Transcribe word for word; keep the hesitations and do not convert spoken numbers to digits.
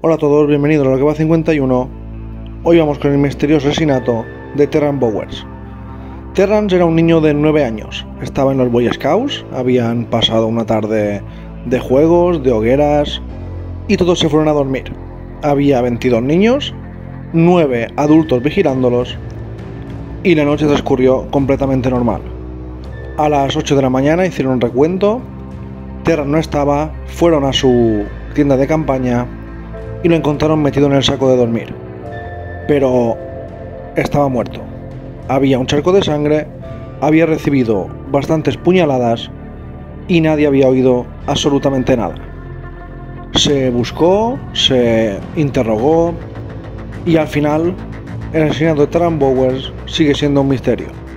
Hola a todos, bienvenidos a Lo que va cincuenta y uno. Hoy vamos con el misterioso asesinato de Terry Bowers. Terry era un niño de nueve años, estaba en los Boy Scouts, habían pasado una tarde de juegos, de hogueras y todos se fueron a dormir. Había veintidós niños, nueve adultos vigilándolos y la noche transcurrió completamente normal. A las ocho de la mañana hicieron un recuento, Terry no estaba, fueron a su tienda de campaña y lo encontraron metido en el saco de dormir, pero estaba muerto. Había un charco de sangre, había recibido bastantes puñaladas y nadie había oído absolutamente nada. Se buscó, se interrogó y al final el asesinato de Terry Bowers sigue siendo un misterio.